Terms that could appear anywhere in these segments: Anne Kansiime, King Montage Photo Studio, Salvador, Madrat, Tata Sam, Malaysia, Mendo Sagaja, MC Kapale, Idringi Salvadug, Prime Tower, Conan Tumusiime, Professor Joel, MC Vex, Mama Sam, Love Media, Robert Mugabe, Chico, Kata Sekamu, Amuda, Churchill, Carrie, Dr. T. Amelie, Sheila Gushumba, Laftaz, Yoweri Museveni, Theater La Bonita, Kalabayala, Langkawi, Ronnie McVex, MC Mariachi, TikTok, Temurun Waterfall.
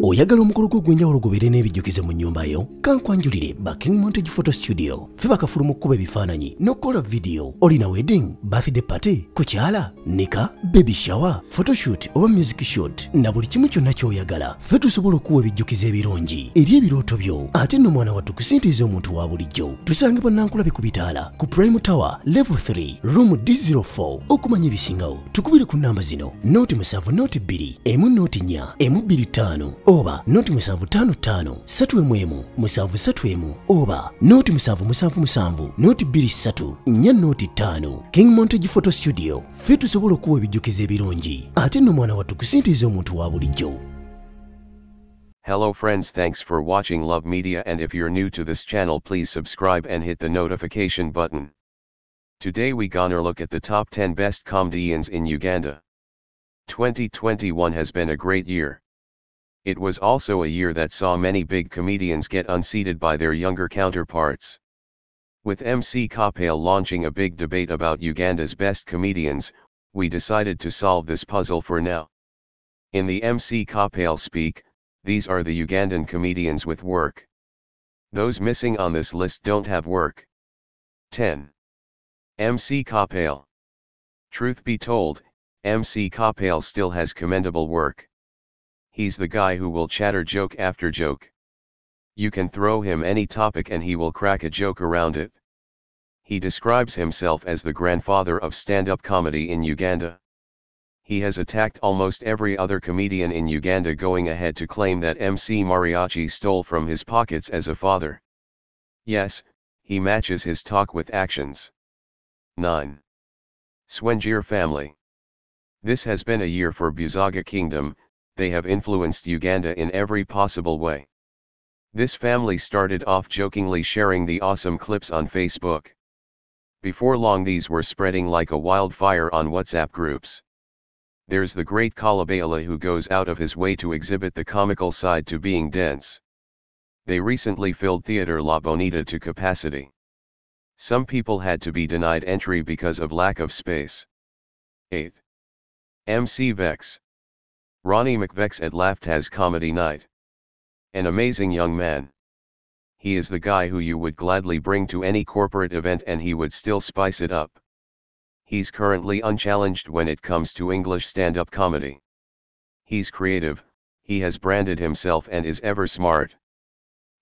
Oyagala omukolo gw'enjawulo gubeere n'ebijjukize mu nnyumba yo, kankwanjulire ba King Montage Photo Studio. Fe bakafuluma okukuba ebifaananyi n'okukola vidiyo. Olina wedding, birthday party, kukyala, nika, baby shower, photoshoot oba music shoot, na buli kimu kyonna ky'oyagala. Fe tusobola okuwa ebijjukize ebirungi eri ebirooto byo, ate n'omwana wattu kusintiiza omuntu wa bulijjo. Tusange bannankulabye ku bitaala ku Prime Tower, Level 3, Room D04, okumanya ebisingawo. Tukubire ku nnamba zino: 0702, M04, M25. Oba noti musanvu tano tano satu emu musanvu satu emu oba noti musanvu musanvu musanvu noti biri satu nya noti tano. King Montage Photo Studio, fetu sobola okuwa ebijjukize ebirungi ate n'omwana wattu kusintiiza omuntu wa bulijjo. Hello friends, thanks for watching Love Media, and if you're new to this channel please subscribe and hit the notification button. Today we gonna look at the top 10 best comedians in Uganda. 2021 has been a great year. It was also a year that saw many big comedians get unseated by their younger counterparts. With MC Kapale launching a big debate about Uganda's best comedians, we decided to solve this puzzle for now. In the MC Kapale speak, these are the Ugandan comedians with work. Those missing on this list don't have work. 10. MC Kapale. Truth be told, MC Kapale still has commendable work. He's the guy who will chatter joke after joke. You can throw him any topic and he will crack a joke around it. He describes himself as the grandfather of stand-up comedy in Uganda. He has attacked almost every other comedian in Uganda, going ahead to claim that MC Mariachi stole from his pockets as a father. Yes, he matches his talk with actions. 9. Swenjir Family. This has been a year for Buzaga Kingdom. They have influenced Uganda in every possible way. This family started off jokingly sharing the awesome clips on Facebook. Before long these were spreading like a wildfire on WhatsApp groups. There's the great Kalabayala, who goes out of his way to exhibit the comical side to being dense. They recently filled Theater La Bonita to capacity. Some people had to be denied entry because of lack of space. 8. MC Vex. Ronnie McVex at Laftaz Comedy Night. An amazing young man. He is the guy who you would gladly bring to any corporate event and he would still spice it up. He's currently unchallenged when it comes to English stand-up comedy. He's creative, he has branded himself and is ever smart.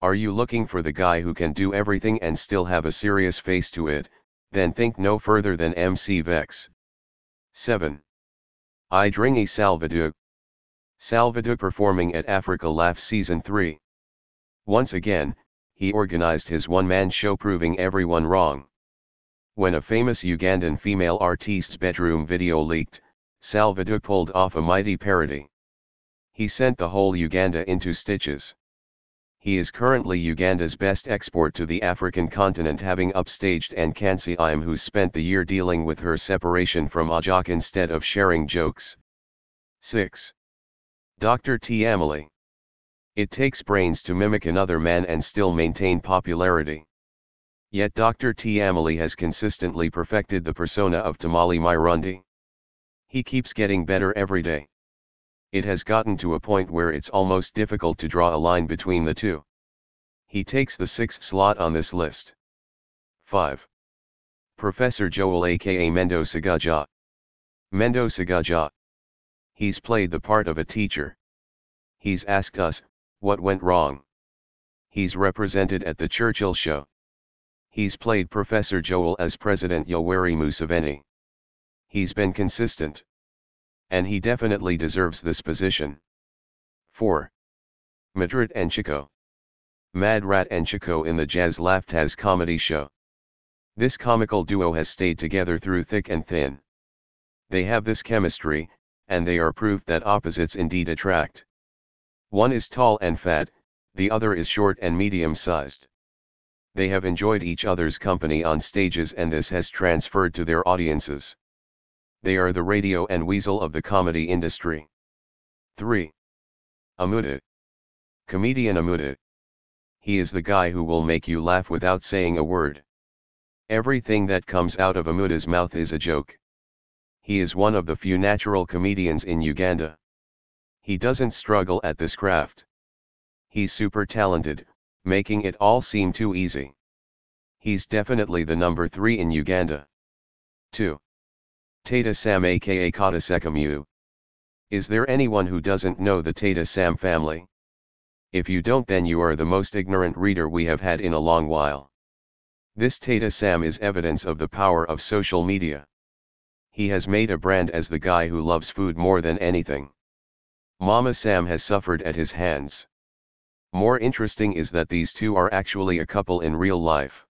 Are you looking for the guy who can do everything and still have a serious face to it? Then think no further than MC Vex. 7. Idringi Salvadug. Salvador performing at Africa Laugh Season 3. Once again, he organized his one-man show proving everyone wrong. When a famous Ugandan female artist's bedroom video leaked, Salvador pulled off a mighty parody. He sent the whole Uganda into stitches. He is currently Uganda's best export to the African continent, having upstaged Anne Kansiime, who spent the year dealing with her separation from Ajok instead of sharing jokes. 6. Dr. T. Amelie. It takes brains to mimic another man and still maintain popularity. Yet Dr. T. Amelie has consistently perfected the persona of Tamali Myrundi. He keeps getting better every day. It has gotten to a point where it's almost difficult to draw a line between the two. He takes the 6th slot on this list. 5. Professor Joel aka Mendo Sagaja. Mendo Sagaja. He's played the part of a teacher. He's asked us, what went wrong? He's represented at the Churchill show. He's played Professor Joel as President Yoweri Museveni. He's been consistent. And he definitely deserves this position. 4. Madrat and Chico. Madrat and Chico in the Jazz Laftaz comedy show. This comical duo has stayed together through thick and thin. They have this chemistry, and they are proof that opposites indeed attract. One is tall and fat, the other is short and medium-sized. They have enjoyed each other's company on stages and this has transferred to their audiences. They are the radio and weasel of the comedy industry. 3. Amuda. Comedian Amuda. He is the guy who will make you laugh without saying a word. Everything that comes out of Amuda's mouth is a joke. He is one of the few natural comedians in Uganda. He doesn't struggle at this craft. He's super talented, making it all seem too easy. He's definitely the number 3 in Uganda. 2. Tata Sam aka Kata Sekamu. Is there anyone who doesn't know the Tata Sam family? If you don't, then you are the most ignorant reader we have had in a long while. This Tata Sam is evidence of the power of social media. He has made a brand as the guy who loves food more than anything. Mama Sam has suffered at his hands. More interesting is that these two are actually a couple in real life.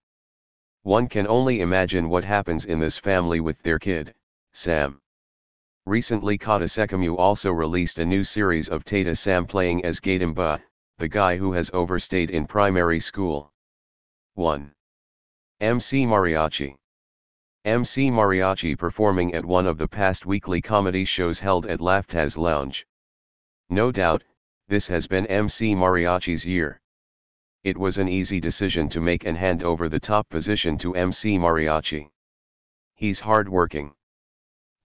One can only imagine what happens in this family with their kid, Sam. Recently, Kata Sekamu also released a new series of Tata Sam playing as Gatimba, the guy who has overstayed in primary school. 1. MC Mariachi. MC Mariachi performing at one of the past weekly comedy shows held at Laftaz Lounge. No doubt, this has been MC Mariachi's year. It was an easy decision to make and hand over the top position to MC Mariachi. He's hardworking.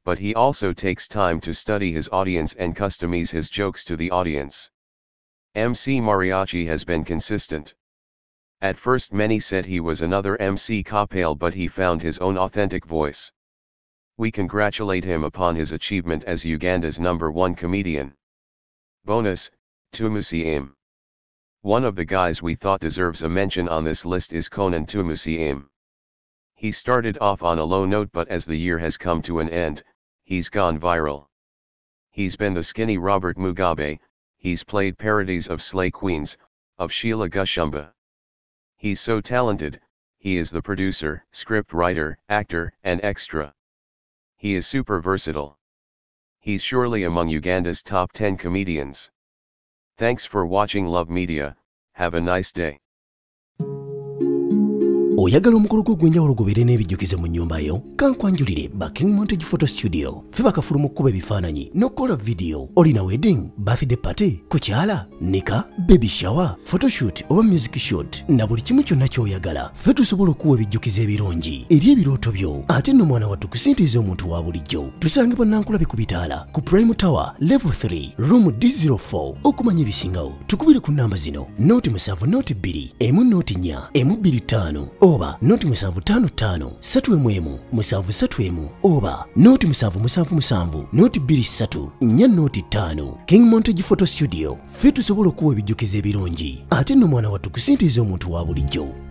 But he also takes time to study his audience and customize his jokes to the audience. MC Mariachi has been consistent. At first many said he was another MC Kapale, but he found his own authentic voice. We congratulate him upon his achievement as Uganda's number 1 comedian. Bonus, Tumusiime. One of the guys we thought deserves a mention on this list is Conan Tumusiime. He started off on a low note, but as the year has come to an end, he's gone viral. He's been the skinny Robert Mugabe, he's played parodies of Slay Queens, of Sheila Gushumba. He's so talented, he is the producer, script writer, actor, and extra. He is super versatile. He's surely among Uganda's top 10 comedians. Thanks for watching Love Media, have a nice day. Oyagala omukolo gw'enjawulo gubeere n'ebijjukize mu nnyumba yo? Kankwanjulire ba King Montage Photo Studio. Fe bakafuluma okukuba ebifaananyi n'okukola vidiyo. Olina wedding, birthday party, kukyala, nika, baby shower, photoshoot oba music shoot na buli kimu kyonna ky'oyagala. Fe tusobola okukuwa ebijjukize ebirungi eri ebirooto byo. Ate nno mwana wattu kusintiiza omuntu wa bulijjo. Tusange bannankulabye ku bitaala ku Prime Tower Level 3 Room D04 okumanya ebisingawo. Tukubire ku nnamba zino: 0702 104 425 oba noti musanvu 55 7mm musanvu 7mm oba noti musanvu musanvu musanvu noti 23 nya noti 5. King Montage Photo Studio, fetu sobola kuwa ebijjukize ebirungi ate no mwana wattu kusintiiza omuntu wa bulijjo.